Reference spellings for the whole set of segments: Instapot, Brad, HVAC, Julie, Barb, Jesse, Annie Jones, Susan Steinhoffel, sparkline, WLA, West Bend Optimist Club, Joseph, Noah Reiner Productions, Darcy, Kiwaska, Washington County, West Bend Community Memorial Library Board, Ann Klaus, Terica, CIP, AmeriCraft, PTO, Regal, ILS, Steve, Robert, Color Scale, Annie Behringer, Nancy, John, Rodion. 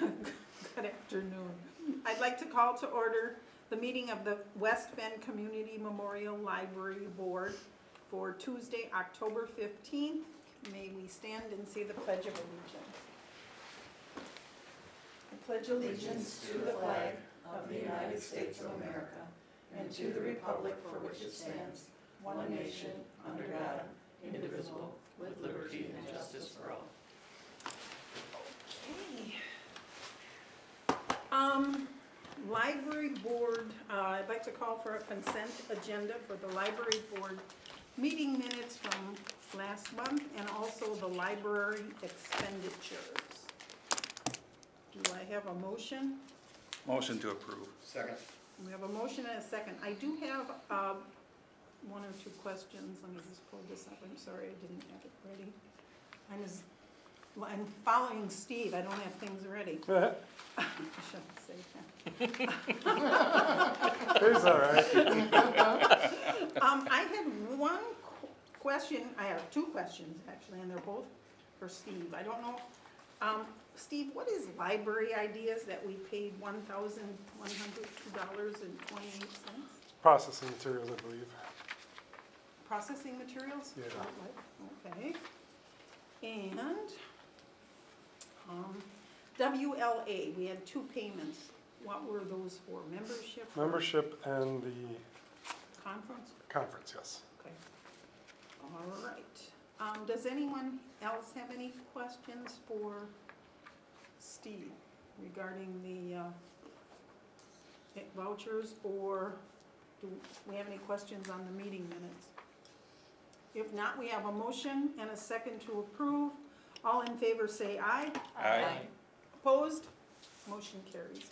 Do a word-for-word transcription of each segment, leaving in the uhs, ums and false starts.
Good afternoon. I'd like to call to order the meeting of the West Bend Community Memorial Library Board for Tuesday, October fifteenth. May we stand and say the Pledge of Allegiance. I pledge allegiance to the flag of the United States of America and to the republic for which it stands, one nation, under God, indivisible, with liberty and justice for all. Okay. Um, library board, uh, I'd like to call for a consent agenda for the library board meeting minutes from last month and also the library expenditures. Do I have a motion? Motion to approve. Second. We have a motion and a second. I do have uh, one or two questions. Let me just pull this up. I'm sorry I didn't have it ready. I'm just I'm following Steve. I don't have things ready. Uh-huh. I shouldn't say that. It's all right. um, I had one qu question. I have two questions, actually, and they're both for Steve. I don't know. Um, Steve, what is Library Ideas that we paid one thousand one hundred two dollars and twenty-eight cents? Processing materials, I believe. Processing materials? Yeah. Okay. And um, W L A, we had two payments. What were those for? Membership? Membership and the... Conference? Conference, yes. Okay. All right. Um, does anyone else have any questions for Steve regarding the uh, vouchers, or do we have any questions on the meeting minutes? If not, we have a motion and a second to approve. All in favor say aye. Aye. Aye. Opposed? Motion carries.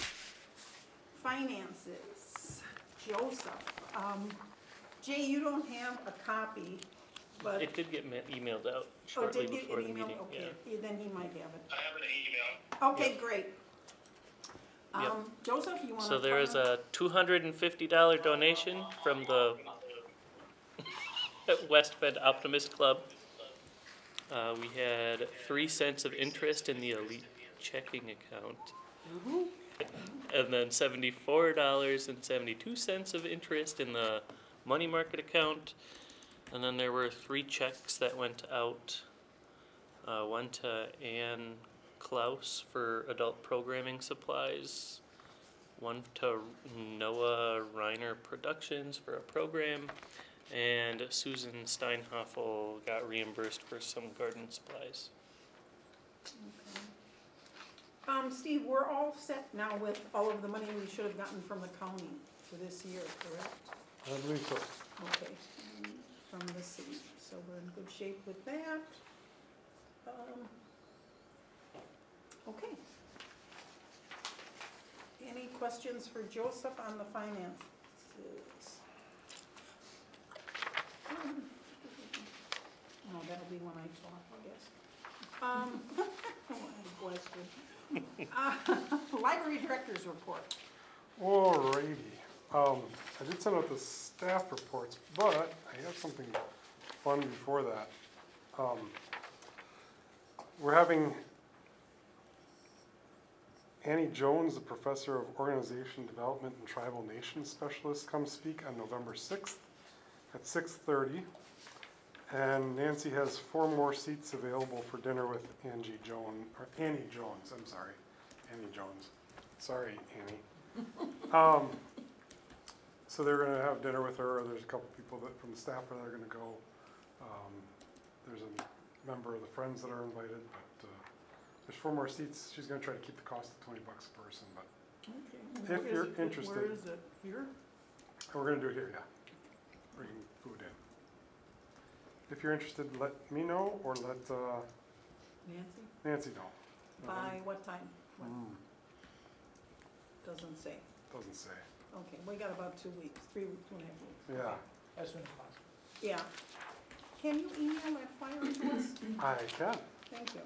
Finances. Joseph. Um, Jay, you don't have a copy. But it did get emailed out shortly oh, did before the meeting. Okay. Yeah. Then he might have it. I have an email. Okay, yep. Great. Um, yep. Joseph, you want so to So there is a two hundred fifty dollar donation from the West Bend Optimist Club. Uh, we had three cents of interest in the elite checking account. Mm-hmm. And then seventy-four dollars and seventy-two cents of interest in the money market account. And then there were three checks that went out. Uh, one to Ann Klaus for adult programming supplies. One to Noah Reiner Productions for a program. And Susan Steinhoffel got reimbursed for some garden supplies. Okay. Um, Steve, we're all set now with all of the money we should have gotten from the county for this year, correct? I believe so. Okay. Um, from the city. So we're in good shape with that. Um, okay. Any questions for Joseph on the finances? No, that'll be when I talk, I guess. Um, uh, library director's report. Alrighty. Um, I did send out the staff reports, but I have something fun before that. Um, we're having Annie Jones, the professor of organization development and tribal nations specialist, come speak on November sixth. At six thirty, and Nancy has four more seats available for dinner with Angie Jones, or Annie Jones, I'm sorry, Annie Jones. Sorry, Annie. um, so they're going to have dinner with her, or there's a couple people that from the staff that are going to go. Um, there's a member of the Friends that are invited, but uh, there's four more seats. She's going to try to keep the cost at twenty bucks a person, but okay. If where you're it, interested. Where is it? Here? We're going to do it here, yeah. Bring food in. If you're interested, let me know or let uh, Nancy Nancy know. By um, what time? What? Mm. Doesn't say. Doesn't say. Okay, we got about two weeks, three, two and a half weeks. Yeah. Okay. As soon as possible. Yeah. Can you email that flyer to us? I can. Thank you.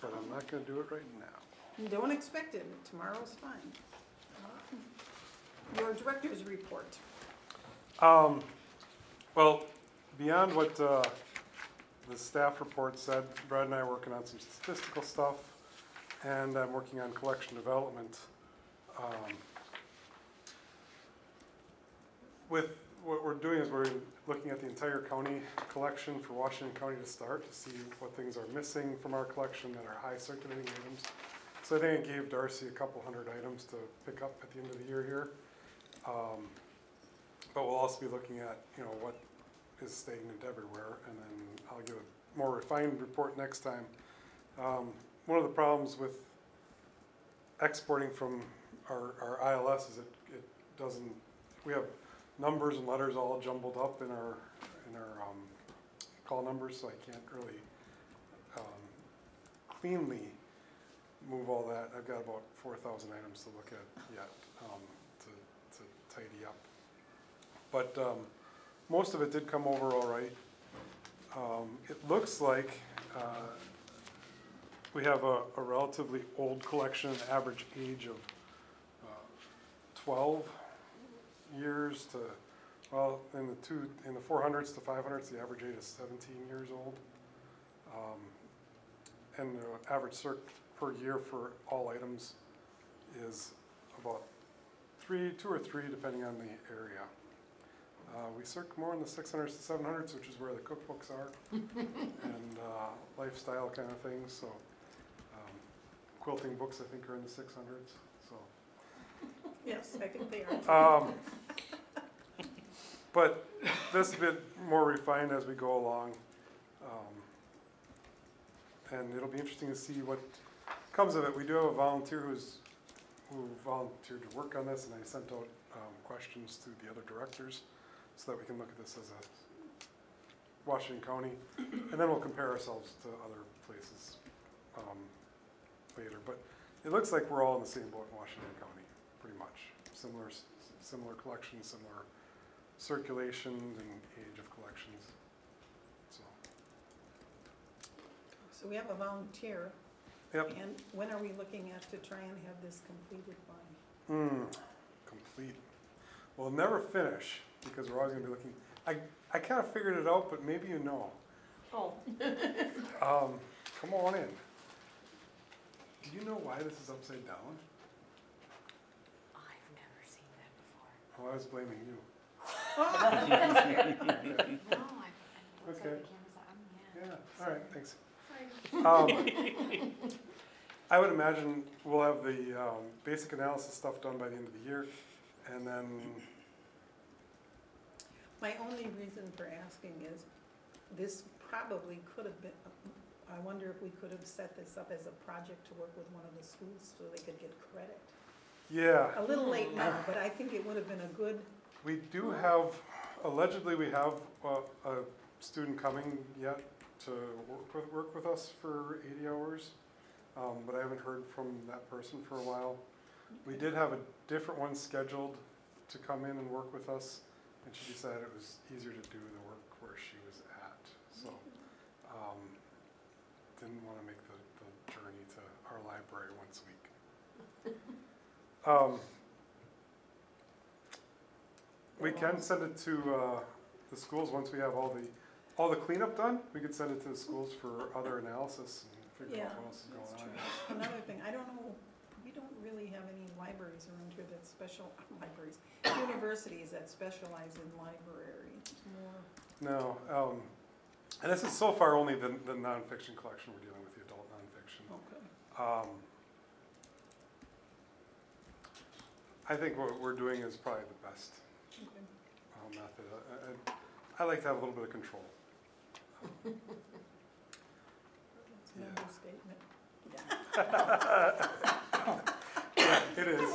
But I'm not going to do it right now. Don't expect it. Tomorrow's fine. Your director's report. Um, well, beyond what uh, the staff report said, Brad and I are working on some statistical stuff, and I'm working on collection development. Um, with what we're doing is we're looking at the entire county collection for Washington County to start, to see what things are missing from our collection that are high circulating items. So I think I gave Darcy a couple hundred items to pick up at the end of the year here. Um, but we'll also be looking at, you know, what is stagnant everywhere, and then I'll give a more refined report next time. Um, one of the problems with exporting from our, our I L S is it, it doesn't, we have numbers and letters all jumbled up in our, in our um, call numbers, so I can't really um, cleanly move all that. I've got about four thousand items to look at yet um, to, to tidy up. But um, most of it did come over all right. Um, it looks like uh, we have a, a relatively old collection, an average age of uh, twelve years to, well, in the two in the four hundreds to five hundreds, the average age is seventeen years old, um, and the average circ per year for all items is about three, two or three, depending on the area. Uh, we circ more in the six hundreds to seven hundreds, which is where the cookbooks are, and uh, lifestyle kind of things. So um, quilting books, I think, are in the six hundreds. So yes, I think they are. Um, but this is a bit more refined as we go along, um, and it'll be interesting to see what comes of it. We do have a volunteer who's who volunteered to work on this, and I sent out um, questions to the other directors, so that we can look at this as a Washington County, and then we'll compare ourselves to other places um, later. But it looks like we're all in the same boat in Washington County, pretty much. Similar, similar collections, similar circulation and age of collections. So, so we have a volunteer. Yep. And when are we looking at to try and have this completed by? Hmm. Complete. We'll never finish, because we're always going to be looking. I, I kind of figured it out, but maybe you know. Oh. um, come on in. Do you know why this is upside down? I've never seen that before. Well, I was blaming you. No, I, I okay. The on. Yeah. Yeah. All right. Thanks. Um, I would imagine we'll have the um, basic analysis stuff done by the end of the year, and then. My only reason for asking is this probably could have been, I wonder if we could have set this up as a project to work with one of the schools so they could get credit. Yeah. A little late now, but I think it would have been a good. We do have, allegedly we have uh, a student coming yet to work with, work with us for eighty hours, um, but I haven't heard from that person for a while. We did have a different one scheduled to come in and work with us, and she decided it was easier to do the work where she was at. So um, didn't want to make the, the journey to our library once a week. Um, we can send it to uh, the schools once we have all the all the cleanup done. We could send it to the schools for other analysis and figure yeah, out what else is going true. on. Another thing, I don't know, we don't really have any libraries around here that special, libraries, universities that specialize in library. More. No, um, and this is so far only the, the nonfiction collection. We're dealing with the adult nonfiction. Okay. Um, I think what we're doing is probably the best okay. um, method. I, I, I like to have a little bit of control. Um, That's an understatement. Yeah, it is.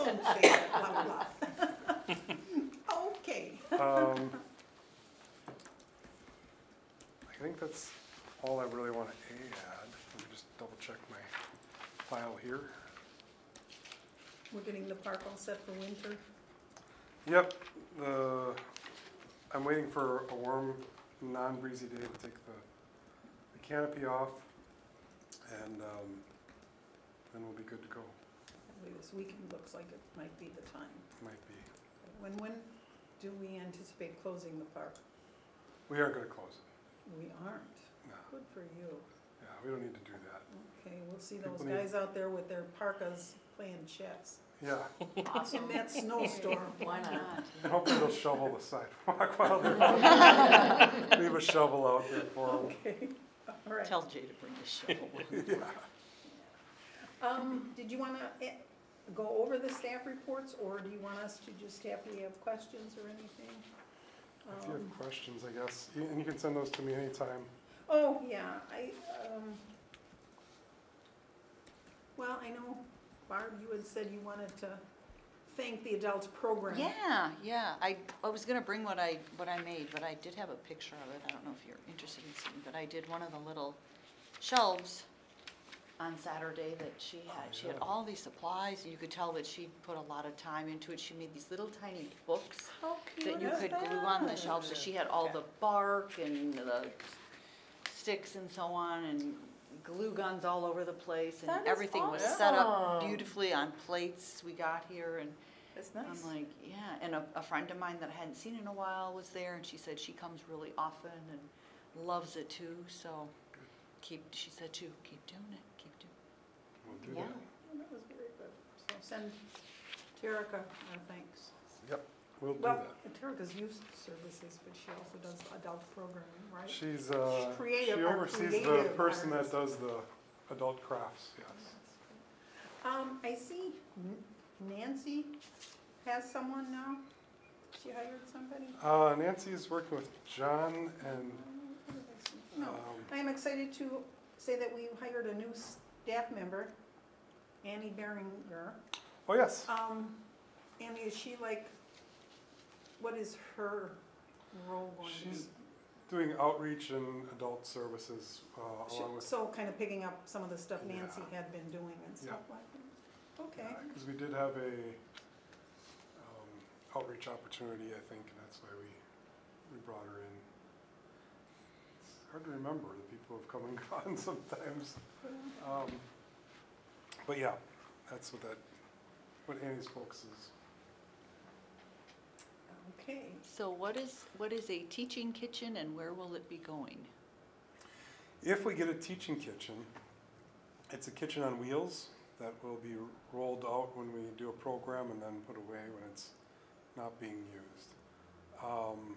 Okay. Um, I think that's all I really want to add. Let me just double check my file here. We're getting the park all set for winter? Yep. The, I'm waiting for a warm, non-breezy day to take the, the canopy off, and um, then we'll be good to go. This weekend looks like it might be the time. Might be. When when do we anticipate closing the park? We aren't going to close it. We aren't? No. Good for you. Yeah. we don't need to do that. Okay, we'll see those People guys need... out there with their parkas playing chess. Yeah. Awesome. In that snowstorm. Why not? And hopefully they'll shovel the sidewalk while they're out. Leave a shovel out there for them. Okay. All right. Tell Jay to bring a shovel. Yeah. Um, did you want to go over the staff reports, or do you want us to just have, we have questions or anything? Um, if you have questions, I guess, and you can send those to me anytime. Oh, yeah. I. Um, well, I know, Barb, you had said you wanted to thank the adults program. Yeah, yeah. I, I was going to bring what I what I made, but I did have a picture of it. I don't know if you're interested in seeing, but I did one of the little shelves on Saturday that she had. She had all these supplies, and you could tell that she put a lot of time into it. She made these little tiny books that you could glue on the shelves. So she had all the bark and the sticks and so on, and glue guns all over the place, and everything awesome. was set up beautifully on plates we got here. And That's nice. I'm like, yeah. And a, a friend of mine that I hadn't seen in a while was there, and she said she comes really often and loves it too. So keep, she said too, keep doing it. Do yeah, that. Well, that was very good. So send Terica our thanks. Yep, we'll, well do that. Well, Terica's youth services, but she also does adult programming, right? She's uh, She's creative, she oversees the person artist. that does the adult crafts. Yes. Um, I see Nancy has someone now. She hired somebody. Uh, Nancy is working with John and. No, um, I am excited to say that we hired a new staff member. Annie Behringer. Oh, yes. Um, Annie, is she like, what is her role going to be? She's doing outreach and adult services uh, along with... So kind of picking up some of the stuff Nancy yeah. had been doing and stuff yeah. like that. Okay. Because yeah, we did have a um, outreach opportunity, I think, and that's why we, we brought her in. It's hard to remember. The people have come and gone sometimes. Um, But yeah, that's what that, what Annie's focus is. Okay. So what is what is a teaching kitchen, and where will it be going? If we get a teaching kitchen, it's a kitchen on wheels that will be rolled out when we do a program and then put away when it's not being used. Um,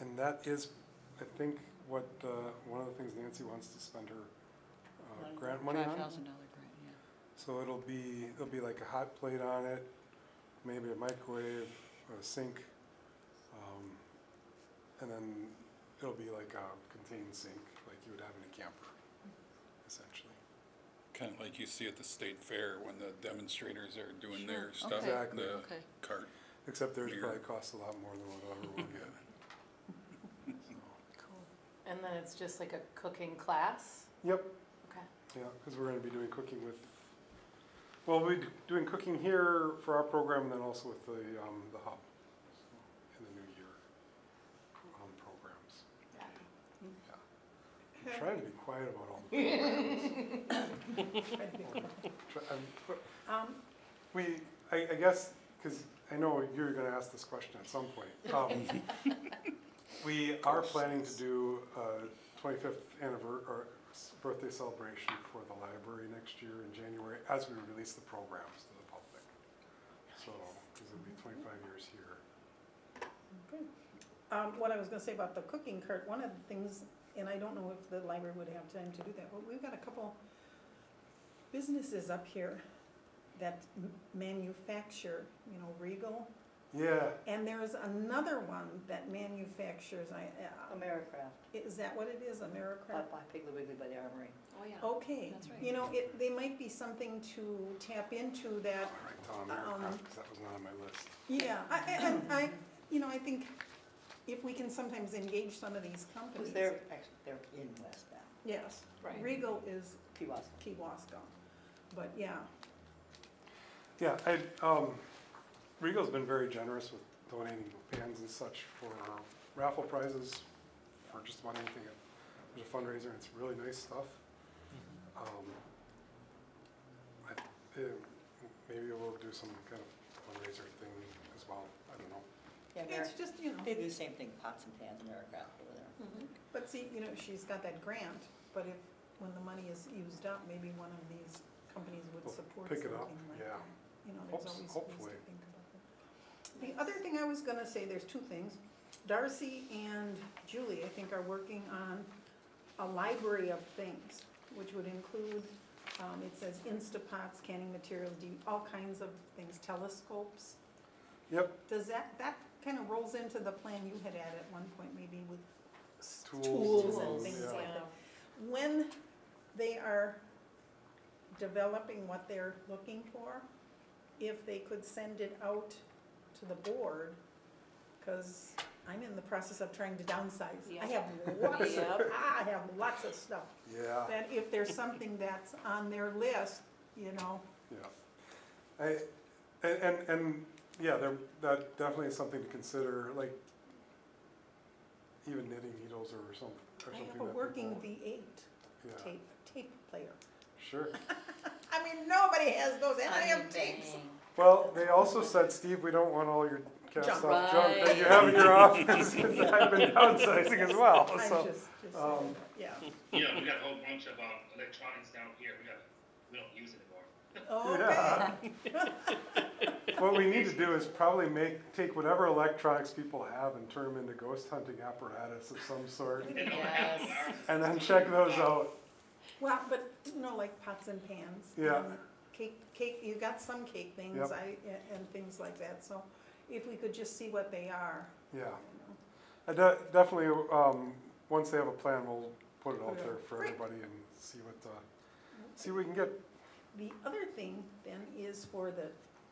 and that is, I think, what uh, one of the things Nancy wants to spend her Uh, grant money on. five thousand dollar grant, yeah. So it'll be, it'll be like a hot plate on it, maybe a microwave, a sink, um, and then it'll be like a contained sink, like you would have in a camper, essentially. Kind of like you see at the state fair when the demonstrators are doing sure. their stuff, okay. exactly. the okay. cart. Except theirs probably costs a lot more than what everyone get. So. Cool. And then it's just like a cooking class? Yep. Yeah, because we're going to be doing cooking with, well, we'll be doing cooking here for our program, and then also with the, um, the hub in the new year um, programs. Yeah. yeah. I'm trying to be quiet about all the programs. um, we, I, I guess, because I know you're going to ask this question at some point. Um, we are planning to do a twenty-fifth anniversary, or birthday celebration for the library next year in January as we release the programs to the public. So because it'll be twenty-five years here. Okay. Um, what I was going to say about the cooking cart, one of the things, and I don't know if the library would have time to do that, but we've got a couple businesses up here that m manufacture, you know, Regal. Yeah. And there's another one that manufactures. I, uh, AmeriCraft. Is that what it is? AmeriCraft? By Piggly Wiggly by the Armory. Oh, yeah. Okay. That's right. You know, it, they might be something to tap into that. All right, tell AmeriCraft, because that was not on my list. Yeah. I, I, I, you know, I think if we can sometimes engage some of these companies. They're, actually, they're in West Bend. Yes. Right. Regal is Kiwaska. Kiwaska. But, yeah. Yeah. I. Um, Regal's been very generous with donating pans and such for raffle prizes, for just about anything. There's a fundraiser, and it's really nice stuff. Um, I, it, maybe we'll do some kind of fundraiser thing as well. I don't know. Yeah, it's just, you know, they do the same thing, pots and pans, AmeriCraft over there. Mm-hmm. But see, you know, she's got that grant, but if, when the money is used up, maybe one of these companies would support something like that. Pick it up, yeah. You know, there's always ways to think about that. The other thing I was going to say, there's two things. Darcy and Julie, I think, are working on a library of things, which would include, um, it says Instapots, scanning materials, all kinds of things, telescopes. Yep. Does that, that kind of rolls into the plan you had had at one point, maybe with tools, tools and things yeah. like that. When they are developing what they're looking for, if they could send it out to the board, because I'm in the process of trying to downsize. Yep. I have lots yep. of, I have lots of stuff. Yeah. That if there's something that's on their list, you know. Yeah. I, and, and, and yeah, there, that definitely is something to consider, like even knitting needles or something. Or I something have a working V eight yeah. tape, tape player. Sure. I mean, nobody has those, and I have tapes. Well, they also said, Steve, we don't want all your cast junk. off right. junk that you have in your office. I've been downsizing as well. I'm so, just, just um, yeah. Yeah, we got a whole bunch of um, electronics down here. We got, we don't use it anymore. Oh, okay. Yeah. What we need to do is probably make take whatever electronics people have and turn them into ghost hunting apparatus of some sort, yes. and then check those out. Well, but you know, like pots and pans. Yeah. And cake, cake. You got some cake things, yep. I and things like that. So, if we could just see what they are. Yeah. You know. I de definitely. Um, once they have a plan, we'll put it out there for Great. everybody and see what the, okay. see what we can get. The other thing then is for the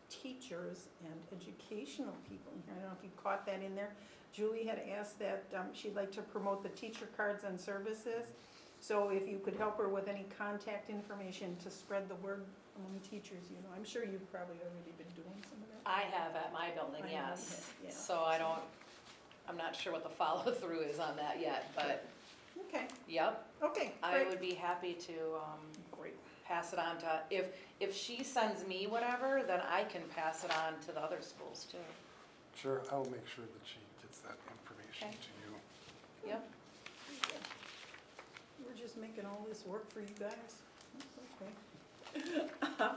teachers and educational people. I don't know if you caught that in there. Julie had asked that um, she'd like to promote the teacher cards and services. So if you could help her with any contact information to spread the word among teachers, you know, I'm sure you've probably already been doing some of that. I have at my building, I yes. Have, yeah. So I don't, I'm not sure what the follow through is on that yet, but. Okay. Yep. Okay. I great. would be happy to um, great. pass it on to, if, if she sends me whatever, then I can pass it on to the other schools too. Sure, I'll make sure that she gets that information okay. to you. Yep. We're just making all this work for you guys. That's okay. Uh,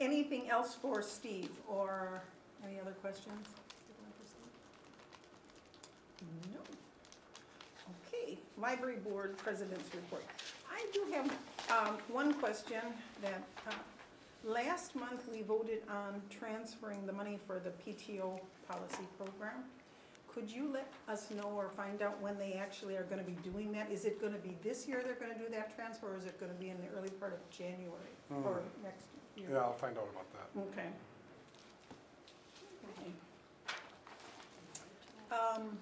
anything else for Steve or any other questions? No. Okay. Library Board President's Report. I do have um, one question that uh, last month we voted on transferring the money for the P T O policy program. Could you let us know or find out when they actually are going to be doing that? Is it going to be this year they're going to do that transfer, or is it going to be in the early part of January mm. or next year? Yeah, I'll find out about that. Okay. Okay. Um,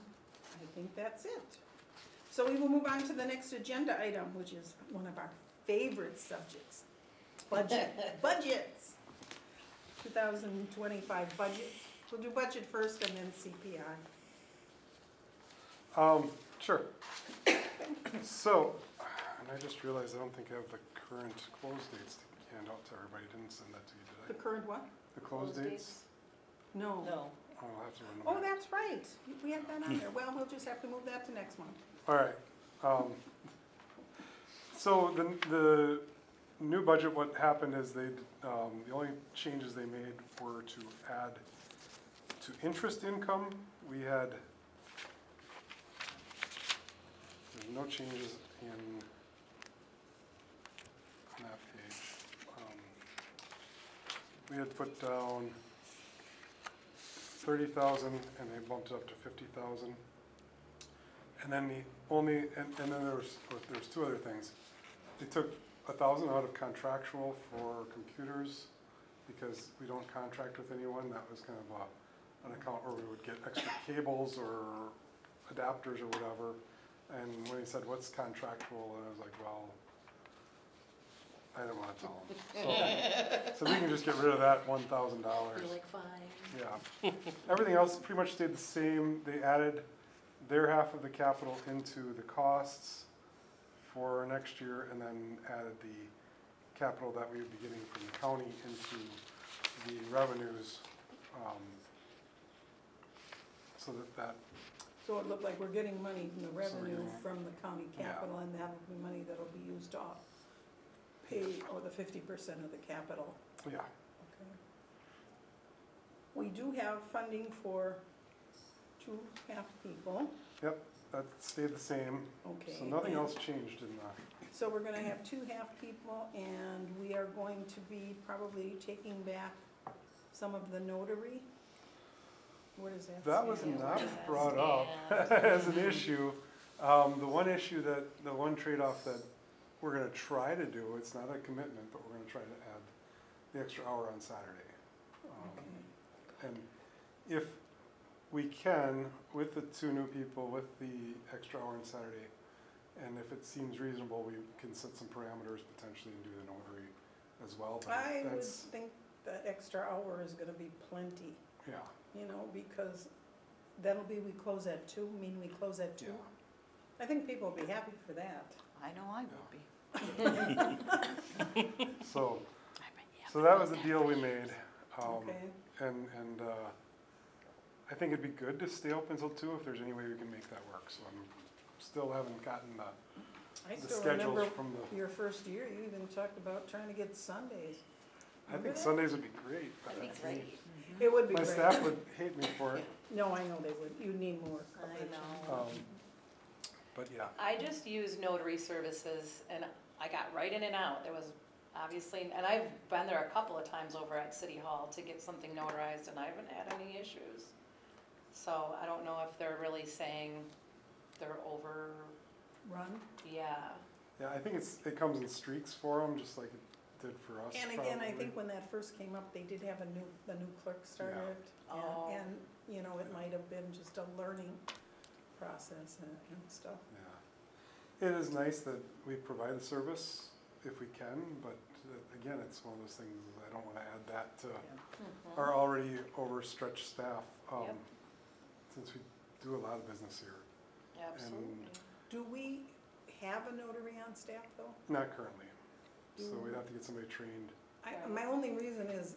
I think that's it. So we will move on to the next agenda item, which is one of our favorite subjects, budget. Budgets. two thousand twenty-five budget. We'll do budget first and then C P I. Um, sure. So, and I just realized I don't think I have the current close dates to hand out to everybody. I didn't send that to you, did I? The current what? The close, close dates? dates? No. No. Oh, I'll have to remember. Oh, that's right. We have that on there. Well, we'll just have to move that to next month. All right. Um, so the, the new budget, what happened is they, um, the only changes they made were to add to interest income. We had no changes in on that page. Um, we had put down thirty thousand, and they bumped it up to fifty thousand. And then the only, and, and then there was there was two other things. They took a thousand out of contractual for computers because we don't contract with anyone. That was kind of a, an account where we would get extra cables or adapters or whatever. And when he said, what's contractual? And I was like, well, I don't want to tell him. So, so we can just get rid of that one thousand dollars. You're like, fine. Yeah. Everything else pretty much stayed the same. They added their half of the capital into the costs for next year, and then added the capital that we would be getting from the county into the revenues um, so that that So it looked like we're getting money from the revenue from the county capital, yeah. and that will be money that'll be used to pay or the fifty percent of the capital. Yeah. Okay. We do have funding for two half people. Yep, that stayed the same. Okay. So nothing and else changed in that. So we're going to have two half people, and we are going to be probably taking back some of the notary. What is that? That was not brought up as an issue. Um, the one issue that, the one trade-off that we're going to try to do, it's not a commitment, but we're going to try to add the extra hour on Saturday. Um, okay. And if we can, with the two new people, with the extra hour on Saturday, and if it seems reasonable, we can set some parameters potentially and do the notary as well. But I would think that extra hour is going to be plenty. Yeah. You know, because that'll be, we close at two, mean we close at two. Yeah. I think people will be happy for that. I know I yeah. would be. so, so that was the deal we made. Um, okay. And, and uh, I think it'd be good to stay open until two if there's any way we can make that work. So I'm still haven't gotten the, I the schedules from the... your first year, you even talked about trying to get Sundays. I think Sundays would be great. That'd be great. Mm-hmm. It would be My great. My staff would hate me for it. No, I know they would. You need more. I know. Um, but yeah. I just used notary services, and I got right in and out. There was obviously, and I've been there a couple of times over at City Hall to get something notarized, and I haven't had any issues. So I don't know if they're really saying they're overrun. Yeah. Yeah, I think it's it comes in streaks for them, just like. It, did for us. And again, probably. I think when that first came up, they did have a new the new clerk started, yeah. oh. and you know it yeah. might have been just a learning process and, and stuff. Yeah, it is nice that we provide the service if we can, but again, it's one of those things. I don't want to add that to yeah. mm-hmm. our already overstretched staff, um, yep. since we do a lot of business here. Absolutely. And do we have a notary on staff though? Not currently. So we'd have to get somebody trained. I, my only reason is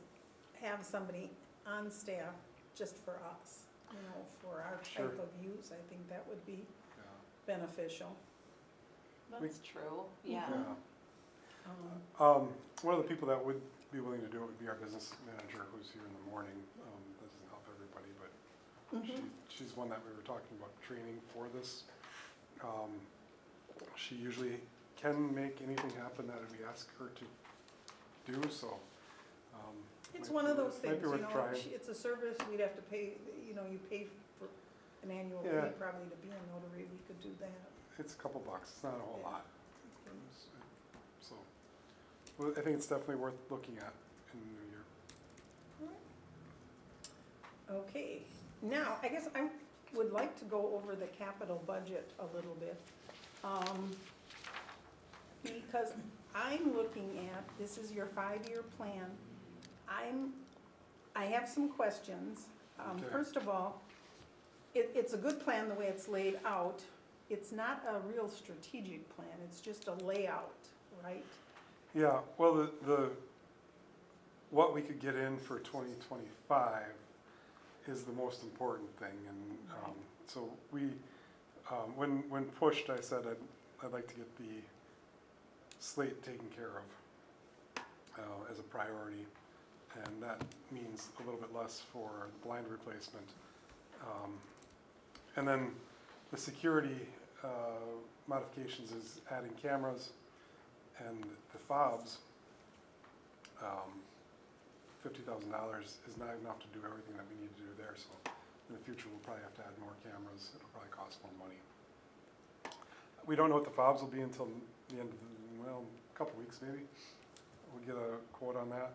have somebody on staff just for us, you know, for our type sure. of use. I think that would be yeah. beneficial. That's we, true. Yeah. yeah. Um, um, one of the people that would be willing to do it would be our business manager, who's here in the morning. Um, that doesn't help everybody, but mm-hmm. she, she's one that we were talking about training for this. Um, she usually can make anything happen that we ask her to do, so. Um, it's one of those things, you know, it's a service we'd have to pay, you know, you pay for an annual fee yeah. probably to be a notary, we could do that. It's a couple bucks, it's not a whole yeah. lot. Okay. So, well, I think it's definitely worth looking at in the new year. All right. Okay, now, I guess I would like to go over the capital budget a little bit. Um, Because I'm looking at, this is your five-year plan. I'm, I have some questions. Um, okay. First of all, it, it's a good plan the way it's laid out. It's not a real strategic plan. It's just a layout, right? Yeah. Well, the, the what we could get in for twenty twenty-five is the most important thing, and um, so we, um, when when pushed, I said I'd, I'd like to get the slate taken care of uh, as a priority, and that means a little bit less for blind replacement. Um, and then the security uh, modifications is adding cameras and the fobs. Um, fifty thousand dollars is not enough to do everything that we need to do there, so in the future we'll probably have to add more cameras. It'll probably cost more money. We don't know what the fobs will be until the end of the Well, a couple weeks maybe. We'll get a quote on that.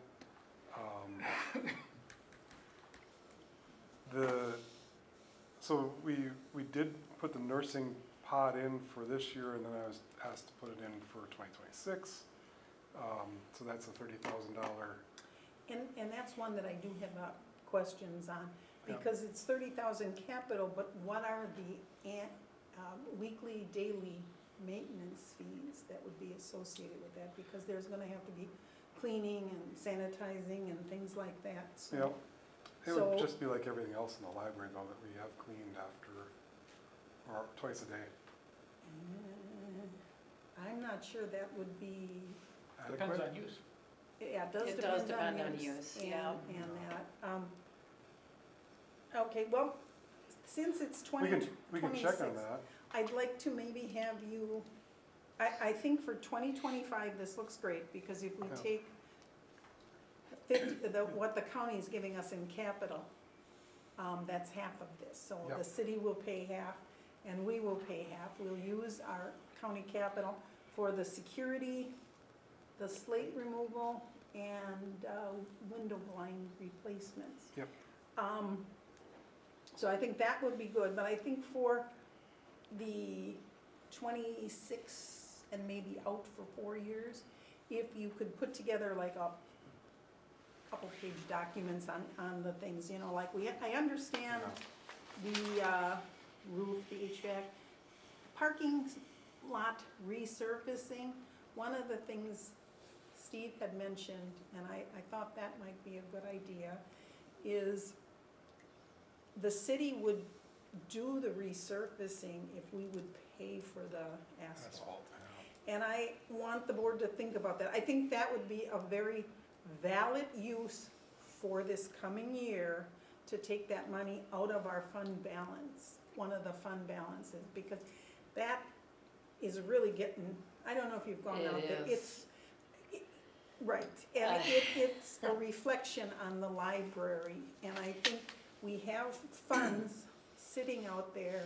Um, the so we we did put the nursing pod in for this year, and then I was asked to put it in for twenty twenty-six. Um, so that's a thirty thousand dollar. And and that's one that I do have uh, questions on, because yeah. it's thirty thousand capital, but what are the an, um, weekly, daily maintenance fees that would be associated with that, because there's going to have to be cleaning and sanitizing and things like that. So, yeah, it so would just be like everything else in the library, though, that we have cleaned after or twice a day? Uh, I'm not sure that would be. Adequate? Depends on use. Yeah, it does, it depend, does depend on, on use. And, yeah. And that. Um, okay, well, since it's twenty, we can, we can check on that. I'd like to maybe have you, I, I think for twenty twenty-five, this looks great, because if we yeah. take fifty, the, what the county is giving us in capital, um, that's half of this. So yep. the city will pay half, and we will pay half. We'll use our county capital for the security, the slate removal, and uh, window blind replacements. Yep. Um, so I think that would be good, but I think for the twenty-six and maybe out for four years, if you could put together like a couple page documents on, on the things, you know, like we, I understand yeah. the uh, roof, the H V A C, parking lot resurfacing. One of the things Steve had mentioned, and I, I thought that might be a good idea, is the city would do the resurfacing if we would pay for the asphalt. asphalt yeah. And I want the board to think about that. I think that would be a very valid use for this coming year to take that money out of our fund balance, one of the fund balances, because that is really getting, I don't know if you've gone it out is. there. It's it, right, and uh. it, it's a reflection on the library, and I think we have funds sitting out there.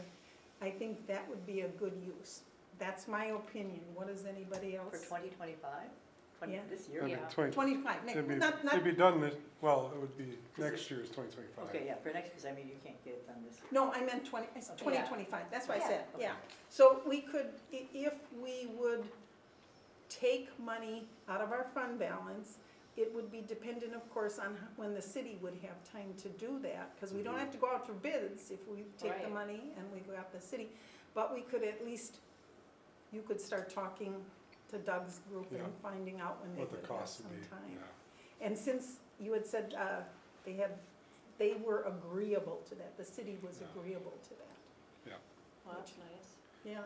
I think that would be a good use. That's my opinion. What does anybody else? For twenty twenty-five? Yeah. This year? I mean, yeah. twenty, twenty-five. Next, it'd, be, not, not it'd be done this, well, it would be next year's twenty twenty-five. Okay, yeah, for next year's, I mean, you can't get it done this year. No, I meant twenty, twenty twenty-five. That's what yeah. I said, okay. yeah. So we could, if we would take money out of our fund balance, it would be dependent, of course, on when the city would have time to do that, because we don't have to go out for bids if we take right. the money and we go out the city. But we could at least, you could start talking to Doug's group yeah. and finding out when what they the would cost have some would be. time. Yeah. And since you had said uh, they had, they were agreeable to that. The city was yeah. agreeable to that. Yeah. Well, that's nice. Yeah.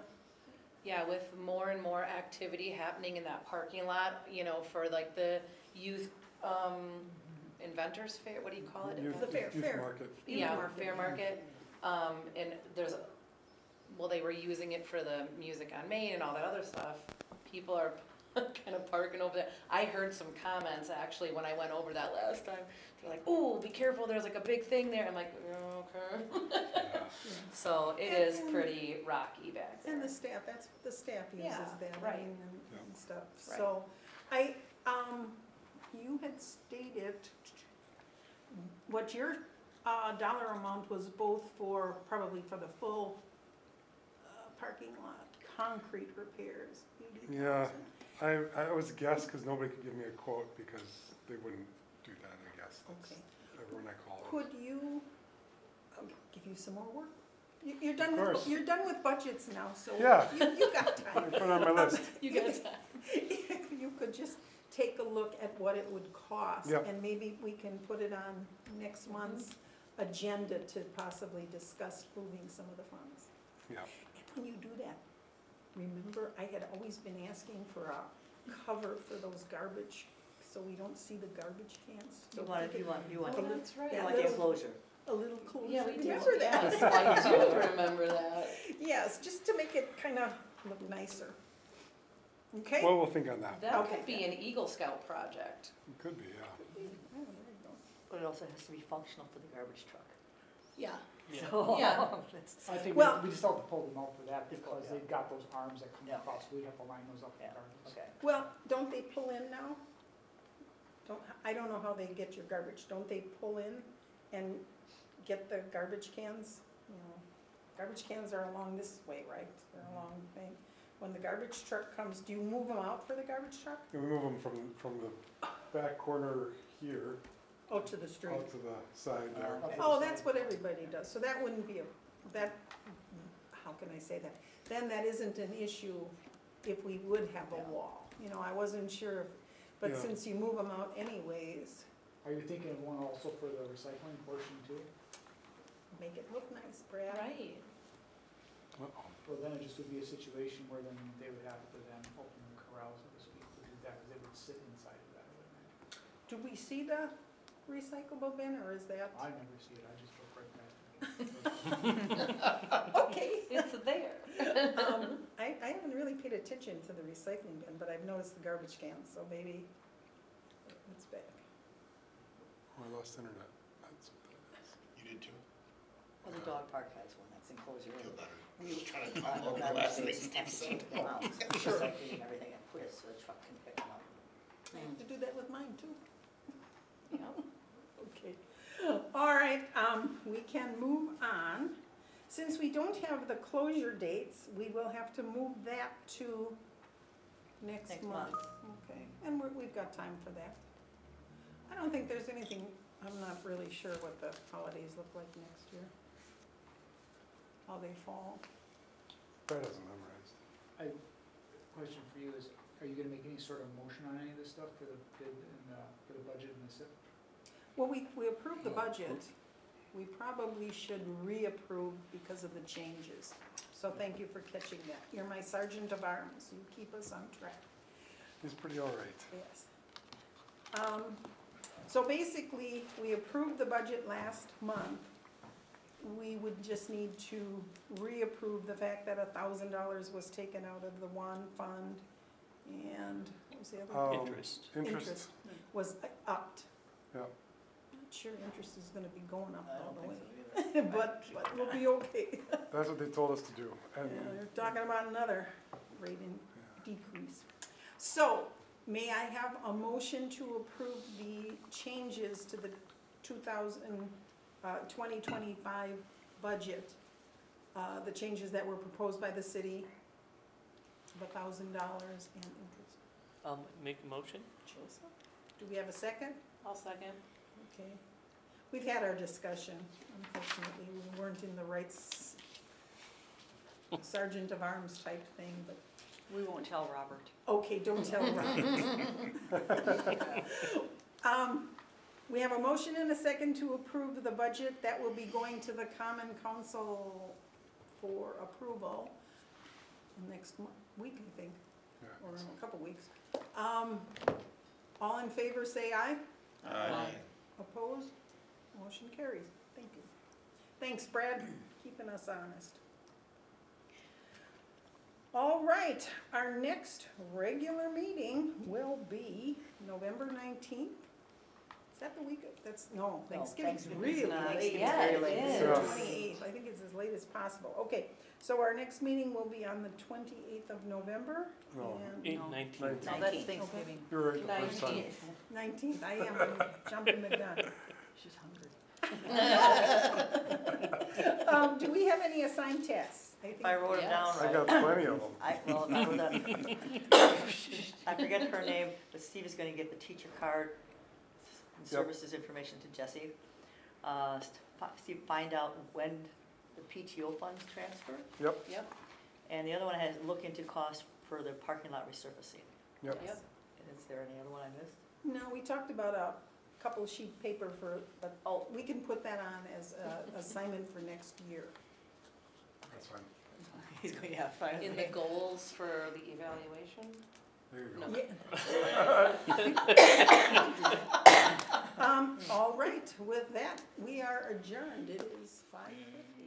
Yeah, with more and more activity happening in that parking lot, you know, for like the youth um, inventors fair, what do you call it? Youth, the fair, youth fair. market. Yeah, market. fair market. Um, and there's, well, they were using it for the music on Main and all that other stuff. People are kind of parking over there. I heard some comments actually when I went over that last time. They're like, "Oh, be careful! There's like a big thing there." I'm like, "Okay." yeah. So it and, is pretty rocky back there. And the staff—that's the staff uses yeah, that, right? And, yeah. and stuff. Right. So, I, um, you had stated what your uh, dollar amount was both for probably for the full uh, parking lot concrete repairs. Yeah, I, I always guess because nobody could give me a quote because they wouldn't do that, I guess. That's okay. Everyone I call. Could it. you, I'll give you some more work? You, you're, done with, you're done with budgets now, so yeah. you, you got time. I put it on my list. Um, you got time. You could just take a look at what it would cost, yep. and maybe we can put it on next month's agenda to possibly discuss moving some of the funds. Yeah. And when you do that, remember, I had always been asking for a cover for those garbage, so we don't see the garbage cans. So what if you want, you want, oh, that's right. yeah, like little, a closure. A little closure. Yeah, we do. Remember that. Yes, I do remember that. Yes, just to make it kind of look nicer. Okay? Well, we'll think on that. That okay. could be an Eagle Scout project. It could be, yeah. Could be. Oh, there you go. But it also has to be functional for the garbage truck. Yeah. Yeah. So, yeah. I think well, we, we just have to pull them out for that because yeah. they've got those arms that come yeah. across. We'd have to line those up. Yeah. Okay. Well, don't they pull in now? Don't I don't know how they get your garbage. Don't they pull in and get the garbage cans? You know, garbage cans are along this way, right? They're mm-hmm. along the thing. When the garbage truck comes, do you move them out for the garbage truck? Yeah, we move them from from the back corner here. Oh, to the street. Oh, to the side there. Uh, oh, that's what everybody does. So that wouldn't be a, that, how can I say that? Then that isn't an issue if we would have a wall. You know, I wasn't sure, if, but yeah. since you move them out anyways. Are you thinking of one also for the recycling portion too? Make it look nice, Brad. Right. Uh-oh. Well, then it just would be a situation where then they would have to then open the corral, so to speak, to do that, because they would sit inside of that. Do we see the recyclable bin, or is that? I never see it. I just go right past it. Okay, it's there. um, I, I haven't really paid attention to the recycling bin, but I've noticed the garbage cans, so maybe it's back. Oh, I lost internet. That's what that is. You did too? Well, the dog park has one that's enclosed. I feel better. I'm just trying to talk over the last thing Steve said. Sure. Recycling everything and put it so the truck can pick them up. I have to do that with mine too. Yeah. Okay. All right, um, we can move on. Since we don't have the closure dates, we will have to move that to next, next month. month. Okay, and we're, we've got time for that. I don't think there's anything, I'm not really sure what the holidays look like next year, how they fall. That isn't memorized. I, question for you is, are you going to make any sort of motion on any of this stuff for the bid and the, for the budget and the C I P? Well, we, we approved the budget. We probably should reapprove because of the changes. So thank you for catching that. You're my sergeant of arms. You keep us on track. It's pretty all right. Yes. Um, so basically, we approved the budget last month. We would just need to reapprove the fact that one thousand dollars was taken out of the one fund, and what was the other one? Um, interest. interest. Interest was upped. Yeah. Not sure interest is going to be going up all the way, so but, but we'll be okay. That's what they told us to do. And yeah, they're talking about another rate in yeah. decrease. So may I have a motion to approve the changes to the two thousand, uh, twenty twenty-five budget, uh, the changes that were proposed by the city, the one thousand dollars and interest? I'll make a motion. Joseph? Do we have a second? I'll second. Okay. We've had our discussion. Unfortunately, we weren't in the right sergeant of arms type thing, but we won't tell Robert. Okay, don't tell Robert. um, we have a motion and a second to approve the budget that will be going to the Common Council for approval next week, I think, yeah, or in a couple weeks. Um, all in favor, say aye. Aye. Opposed? Motion carries. Thank you. Thanks, Brad, keeping us honest. All right, our next regular meeting will be November nineteenth. Is that the week of, that's, no, Thanksgiving's no, really late. Yeah, it is. twenty-eighth, I think it's as late as possible. Okay, so our next meeting will be on the twenty-eighth of November. No, and eight, no. nineteenth. No, that's Thanksgiving. Okay. You're right the first time. nineteenth, I am, I'm jumping the gun. She's hungry. um, do we have any assigned tests? I, think I wrote yes. it down. Right? I got plenty of them. I, well, I forget her name, but Steve is going to get the teacher card. And yep. Services information to Jesse. Uh, Steve, find out when the P T O funds transfer. Yep. Yep. And the other one has look into cost for the parking lot resurfacing. Yep. Yes. Yep. Is there any other one I missed? No, we talked about a couple sheet paper for, but oh, we can put that on as an assignment for next year. That's fine. He's going to have fun. In the goals for the evaluation? There you go. No. Yeah. um, all right, with that, we are adjourned. It is five fifty.